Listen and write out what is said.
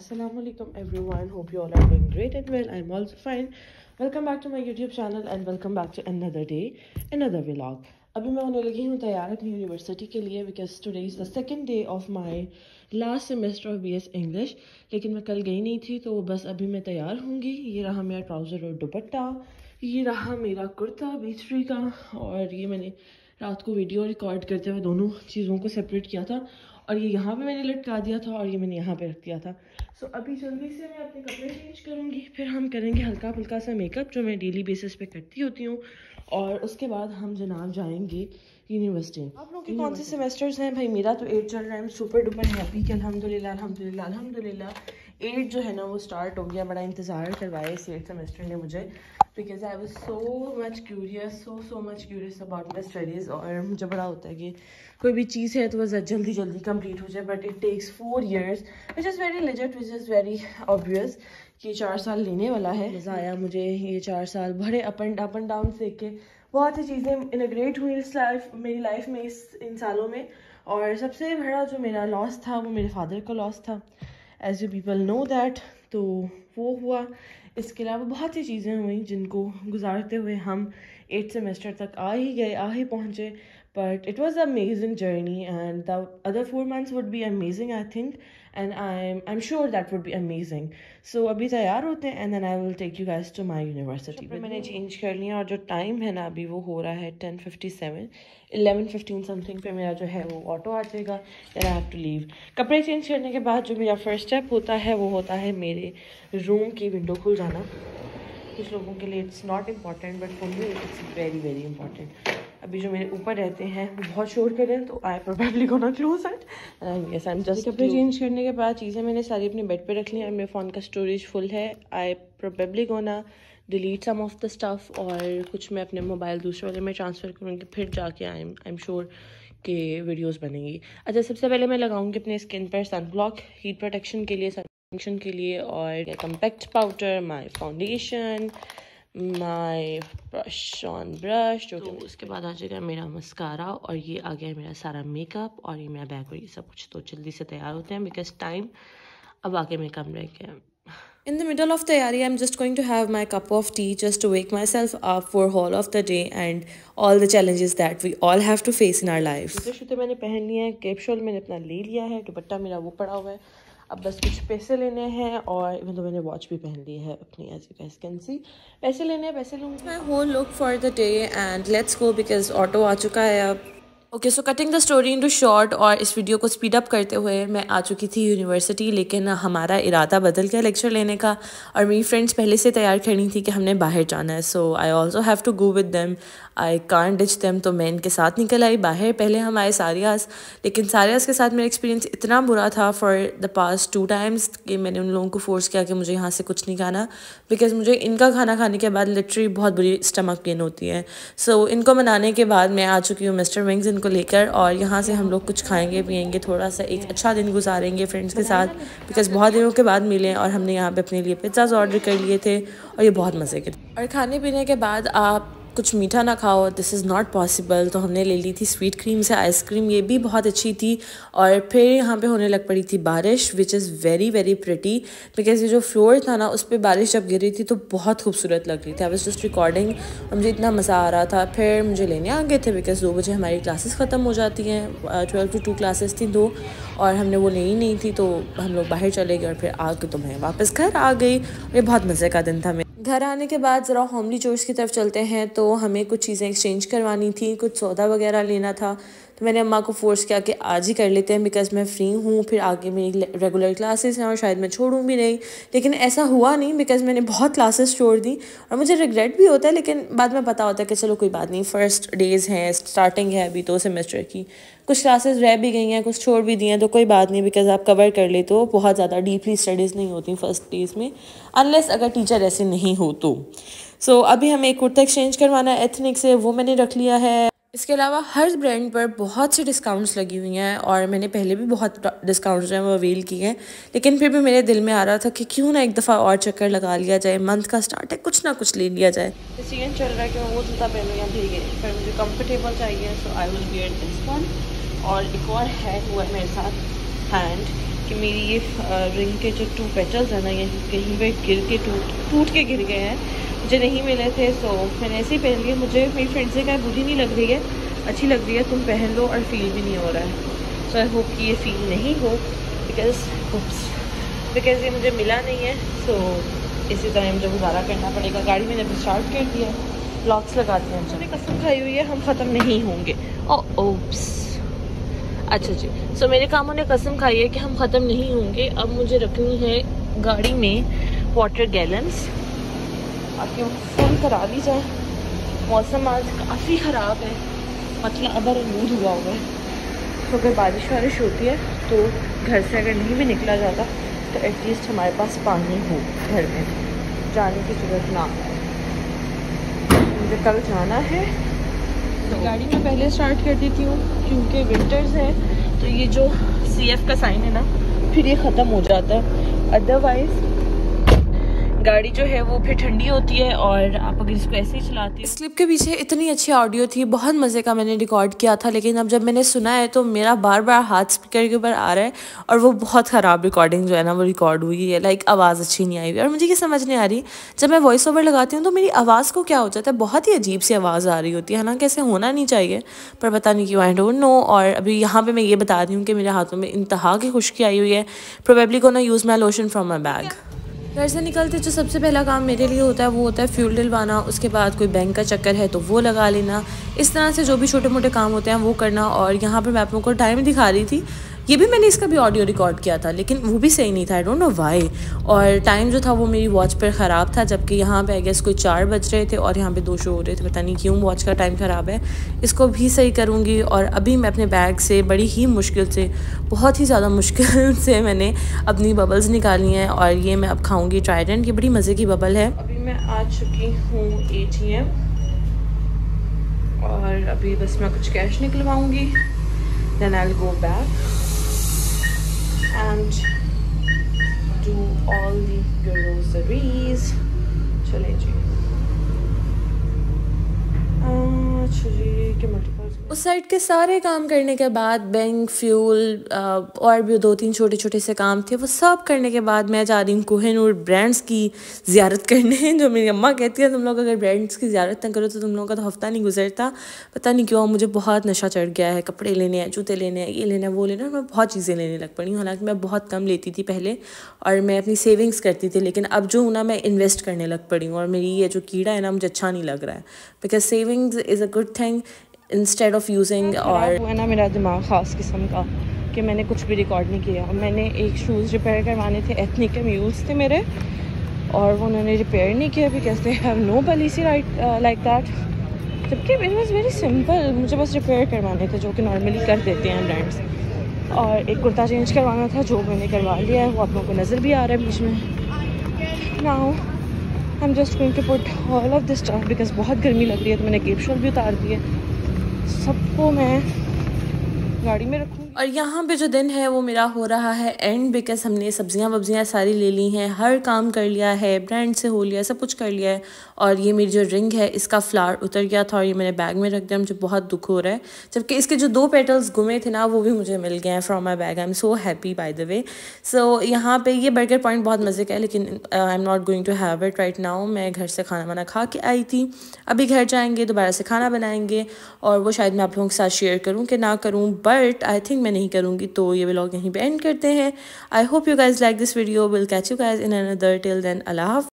Assalamualaikum everyone, hope you all are doing great and well. I'm also fine. Welcome back to my YouTube channel and welcome back to another day, another vlog. अभी मैं होने लगी हूँ तैयार अपनी university के लिए because today is the second day of my last semester of BS English. लेकिन मैं कल गई नहीं थी तो बस अभी मैं तैयार होंगी. ये रहा मेरा ट्राउज़र और दुपट्टा, ये रहा मेरा कुर्ता बीचरी का, और ये मैंने रात को वीडियो रिकॉर्ड करते हुए दोनों चीज़ों को सेपरेट किया था और ये यहाँ पे मैंने लटका दिया था और ये मैंने यहाँ पे रख दिया था. सो अभी जल्दी से मैं अपने कपड़े चेंज करूँगी, फिर हम करेंगे हल्का फुल्का सा मेकअप जो मैं डेली बेसिस पे करती होती हूँ, और उसके बाद हम जनाब जाएंगे यूनिवर्सिटी. आप लोग के कौन से सेमेस्टर्स हैं भाई? मेरा तो 8 चल रहा है. सुपर डुपर हैप्पी कि अल्हम्दुलिल्लाह अल्हम्दुलिल्लाह अल्हम्दुलिल्लाह 8 जो है ना वो स्टार्ट हो गया. बड़ा इंतज़ार करवाया इस 8 सेमेस्टर ने मुझे because I was so much curious about my studies. और मुझे बड़ा होता है कि कोई भी चीज़ है तो वह जल्दी जल्दी कम्प्लीट हो जाए, but it takes 4 years which is very legit, which is very obvious कि 4 साल लेने वाला है. मज़ा आया मुझे ये 4 साल बड़े अप एंड डाउन देख के. बहुत सी चीज़ें इनग्रेट हुई इस लाइफ मेरी लाइफ में इन सालों में. और सबसे बड़ा जो मेरा लॉस था वो मेरे फादर का लॉस था, as you people know that. तो वो हुआ. इसके अलावा बहुत सी चीज़ें हुई जिनको गुजारते हुए हम 8 सेमेस्टर तक आ ही पहुँचे. But it was amazing journey and the other 4 months would be amazing I think, and I am sure that would be amazing. So अभी तैयार होते हैं and then I will take you guys to my university. मैंने change कर लिया और जो time है ना अभी वो हो रहा है 10:57 11:15 समथिंग पे मेरा जो है वो ऑटो आ जाएगा. Then I have to leave. कपड़े चेंज करने के बाद जो मेरा फर्स्ट स्टेप होता है वो होता है मेरे रूम की विंडो खुल जाना. कुछ लोगों के लिए it's not important but for me it's very very important. अभी जो मेरे ऊपर रहते हैं वो बहुत शोर कर रहे हैं तो I probably gonna close it. Yes I am just. कपड़े चेंज करने के बाद चीज़ें मैंने सारी अपने बेड पे रख ली और मेरे फ़ोन का स्टोरेज फुल है. I probably gonna delete some of the stuff और कुछ मैं अपने मोबाइल दूसरे वाले में ट्रांसफ़र करूँगी, फिर जाके आई एम श्योर के वीडियोस बनेंगी. अच्छा, सबसे पहले मैं लगाऊँगी अपने स्किन पर सनब्लॉक हीट प्रोटेक्शन के लिए और compact powder, my foundation, my brush on brush. तो उसके बाद आ जाएगा मेरा मस्कारा और ये आ गया मेरा सारा मेकअप और ये मेरा बैग और ये सब कुछ. तो जल्दी से तैयार होते हैं बिकॉज टाइम अब आगे में कम रह गया. In the middle of tayari, I'm just going to have my cup of tea just to wake myself up for whole of the day and all the challenges that we all have to face in our life. तो मैंने पहन लिया है, capsule मैंने अपना ले लिया है, दुपट्टा मेरा वो पड़ा हुआ है. अब बस कुछ पैसे लेने हैं और इवन तो मैंने वॉच भी पहन ली है अपनी, as you guys can see. पैसे लेने हैं, पैसे लूँगी. My whole look for the day and let's go because auto आ चुका है अब. Okay, so cutting the story into short और इस वीडियो को स्पीड अप करते हुए मैं आ चुकी थी यूनिवर्सिटी, लेकिन हमारा इरादा बदल गया लेक्चर लेने का और मेरी फ्रेंड्स पहले से तैयार करनी थी कि हमने बाहर जाना है. So I also have to go with them, I can't ditch them. तो मैं इनके साथ निकल आई बाहर. पहले हम आए सारियाज़, लेकिन सारियाज़ के साथ मेरा एक्सपीरियंस इतना बुरा था फॉर द पास्ट 2 times कि मैंने उन लोगों को फोर्स किया कि मुझे यहाँ से कुछ नहीं खाना बिकॉज मुझे इनका खाना खाने के बाद लिटरली बहुत बुरी स्टमक पेन होती है. सो इनको मनाने के बाद मैं आ चुकी हूँ मिस्टर विंग्स को लेकर और यहाँ से हम लोग कुछ खाएंगे पिएंगे, थोड़ा सा एक अच्छा दिन गुजारेंगे फ्रेंड्स के साथ बिकॉज बहुत दिनों के बाद मिले. और हमने यहाँ पे अपने लिए पिज़्ज़ाज़ ऑर्डर कर लिए थे और ये बहुत मज़े के. और खाने पीने के बाद आप कुछ मीठा ना खाओ, दिस इज़ नॉट पॉसिबल. तो हमने ले ली थी स्वीट क्रीम से आइसक्रीम, ये भी बहुत अच्छी थी. और फिर यहाँ पे होने लग पड़ी थी बारिश which is very very pretty because ये जो फ्लोर था ना उस पर बारिश जब गिरी थी तो बहुत खूबसूरत लग रही थी. आई वाज जस्ट रिकॉर्डिंग, मुझे इतना मज़ा आ रहा था. फिर मुझे लेने आ गए थे बिकॉज 2 बजे हमारी क्लासेस ख़त्म हो जाती हैं, 12 to 2 क्लासेस थी 2, और हमने वो लेनी नहीं थी तो हम लोग बाहर चले गए और फिर आके तो मैं वापस घर आ गई. ये बहुत मज़े का दिन था. घर आने के बाद ज़रा होमली चोर्स की तरफ चलते हैं. तो हमें कुछ चीज़ें एक्सचेंज करवानी थी, कुछ सौदा वगैरह लेना था. तो मैंने अम्मा को फोर्स किया कि आज ही कर लेते हैं बिकॉज़ मैं फ़्री हूँ, फिर आगे मेरी रेगुलर क्लासेस हैं और शायद मैं छोड़ूँ भी नहीं. लेकिन ऐसा हुआ नहीं बिकॉज़ मैंने बहुत क्लासेस छोड़ दी और मुझे रिग्रेट भी होता है, लेकिन बाद में पता होता है कि चलो कोई बात नहीं, फर्स्ट डेज़ हैं, स्टार्टिंग है अभी 2 सेमेस्टर की. कुछ क्लासेस रह भी गई हैं, कुछ छोड़ भी दी हैं, तो कोई बात नहीं बिकॉज़ आप कवर कर लेते हो. बहुत ज़्यादा डीपली स्टडीज़ नहीं होती फर्स्ट डेज़ में अनलेस अगर टीचर ऐसे नहीं हो तो. सो अभी हमें एक कुर्ता एक्सचेंज करवाना है एथनिक से, वो मैंने रख लिया है. इसके अलावा हर ब्रांड पर बहुत से डिस्काउंट्स लगी हुई हैं और मैंने पहले भी बहुत डिस्काउंट्स जो हैं वो अवेल किए हैं, लेकिन फिर भी मेरे दिल में आ रहा था कि क्यों ना एक दफ़ा और चक्कर लगा लिया जाए. मंथ का स्टार्ट है, कुछ ना कुछ ले लिया जाए. डिसीजन चल रहा है कि मैं वो जूता पहनूं या भीगे, पर मुझे कंफर्टेबल चाहिए. So I will wear this one. और एक और है हुआ मेरे साथ हैंड कि मेरी ये रिंग के जो 2 पेटल्स हैं ना, ये कहीं पे गिर के टूट के गिर गए हैं, मुझे नहीं मिले थे। सो मैंने ऐसे ही पहन लिए। मुझे मेरी फ्रेंड से कहा बुरी नहीं लग रही है, अच्छी लग रही है, तुम पहन लो, और फील भी नहीं हो रहा है। सो आई होप कि ये फील नहीं हो बिकॉज ये मुझे मिला नहीं है। सो इसी तरह मुझे गुजारा करना पड़ेगा। गाड़ी मैंने अभी स्टार्ट कर दी है, ब्लॉग्स लगाते हैं। हमने कसम खाई हुई है हम ख़त्म नहीं होंगे। ओप्स, अच्छा जी। सो मेरे कामों ने कसम खाई है कि हम ख़त्म नहीं होंगे। अब मुझे रखनी है गाड़ी में वाटर गैलन्स, ताकि वो फुल करा दी जाए। मौसम आज काफ़ी ख़राब है, मतलब अबरमूड हुआ हुआ है। तो अगर बारिश वारिश होती है तो घर से अगर नहीं भी निकला जाता तो एटलीस्ट हमारे पास पानी हो, घर में जाने की ज़रूरत ना हो। मुझे कल जाना है। तो गाड़ी में पहले स्टार्ट कर देती हूँ क्योंकि विंटर्स है, तो ये जो CF का साइन है ना, फिर ये ख़त्म हो जाता है। अदरवाइज़ गाड़ी जो है वो फिर ठंडी होती है और आप अगर इसको ऐसे ही चलाते हैं। इस क्लिप के पीछे इतनी अच्छी ऑडियो थी, बहुत मज़े का मैंने रिकॉर्ड किया था, लेकिन अब जब मैंने सुना है तो मेरा बार बार हाथ स्पीकर के ऊपर आ रहा है और वो बहुत ख़राब रिकॉर्डिंग जो है ना वो रिकॉर्ड हुई है। लाइक आवाज़ अच्छी नहीं आई हुई और मुझे ये समझ नहीं आ रही, जब मैं वॉइस ओवर लगाती हूँ तो मेरी आवाज़ को क्या हो जाता है, बहुत ही अजीब सी आवाज़ आ रही होती है ना, कैसे होना नहीं चाहिए, पर पता नहीं क्यों, आई डोंट नो। और अभी यहाँ पर मैं ये बता रही हूँ कि मेरे हाथों में इंतहा की खुश्की आई हुई है। Probably gonna use my lotion from my bag. घर से निकलते जो सबसे पहला काम मेरे लिए होता है वो होता है फ्यूल डलवाना, उसके बाद कोई बैंक का चक्कर है तो वो लगा लेना। इस तरह से जो भी छोटे मोटे काम होते हैं वो करना। और यहाँ पर मैं आप लोगों को टाइम दिखा रही थी, ये भी मैंने इसका भी ऑडियो रिकॉर्ड किया था लेकिन वो भी सही नहीं था, आई डोंट नो वाई। और टाइम जो था वो मेरी वॉच पर ख़राब था, जबकि यहाँ पे आई गेस कोई 4 बज रहे थे और यहाँ पे 2 शो हो रहे थे। पता नहीं क्यों वॉच का टाइम ख़राब है, इसको भी सही करूँगी। और अभी मैं अपने बैग से बड़ी ही मुश्किल से, बहुत ही ज़्यादा मुश्किल से मैंने अपनी बबल्स निकाली हैं और ये मैं अब खाऊँगी ट्राइडेंट, ये बड़ी मज़े की बबल है। अभी मैं आ चुकी हूँ ATM और अभी बस मैं कुछ कैश निकलवाऊँगी, then I will go back and do all the groceries. चले जी। उस साइड के सारे काम करने के बाद, बैंक, फ्यूल और भी 2-3 छोटे छोटे से काम थे, वो सब करने के बाद मैं जा रही हूँ कोहिनूर ब्रांड्स की ज़ियारत करने। जो मेरी अम्मा कहती है तुम लोग अगर ब्रांड्स की ज़ियारत ना करो तो तुम लोगों का तो हफ्ता नहीं गुजरता। पता नहीं क्यों मुझे बहुत नशा चढ़ गया है, कपड़े लेने हैं, जूते लेने हैं, ये लेना है, वो लेना है, मैं बहुत चीज़ें लेने लग पड़ी हूँ। हालाँकि मैं बहुत कम लेती थी पहले और मैं अपनी सेविंग्स करती थी, लेकिन अब जो हूँ ना मैं इन्वेस्ट करने लग पड़ी हूँ और मेरी ये जो कीड़ा है ना मुझे अच्छा नहीं लग रहा है। Because savings is a good thing instead of using. और वो है ना मेरा दिमाग ख़ास किस्म का कि मैंने कुछ भी रिकॉर्ड नहीं किया। मैंने एक शूज़ रिपेयर करवाने थे, एथनिक के म्यूल्स थे मेरे, और वो उन्होंने रिपेयर नहीं किया because they have no policy like that, जबकि इट वॉज़ वेरी सिंपल, मुझे बस रिपेयर करवाने थे जो कि नॉर्मली कर देते हैं ब्रांड्स। और एक कुर्ता चेंज करवाना था जो मैंने करवा लिया है, वो आप लोगों को नज़र भी आ रहा है बीच में। Now I am just going to put all of this stuff because बहुत गर्मी लग रही है, तो मैंने केप शॉल भी उतार दी है, सबको मैं गाड़ी में रखूँ। और यहाँ पे जो दिन है वो मेरा हो रहा है एंड, बिकॉज हमने सब्जियाँ वब्जियाँ सारी ले ली हैं, हर काम कर लिया है, ब्रांड से हो लिया, सब कुछ कर लिया है। और ये मेरी जो रिंग है इसका फ्लावर उतर गया था और ये मैंने बैग में रख दिया, मुझे बहुत दुख हो रहा है, जबकि इसके जो 2 पेटल्स गुमे थे ना वो भी मुझे मिल गए हैं from my bag. I am so happy by the way. So यहाँ पे ये बर्गर पॉइंट बहुत मज़े का है, लेकिन I am not going to have it right now. मैं घर से खाना वाना खा के आई थी, अभी घर जाएँगे, दोबारा से खाना बनाएंगे और वो शायद मैं आप लोगों के साथ शेयर करूँ कि ना करूँ, बट आई थिंक मैं नहीं करूँगी। तो ये व्लॉग यहीं पे एंड करते हैं। I hope you guys like this video. Will catch you guys in another, till then अल्लाह हाफ़िज़।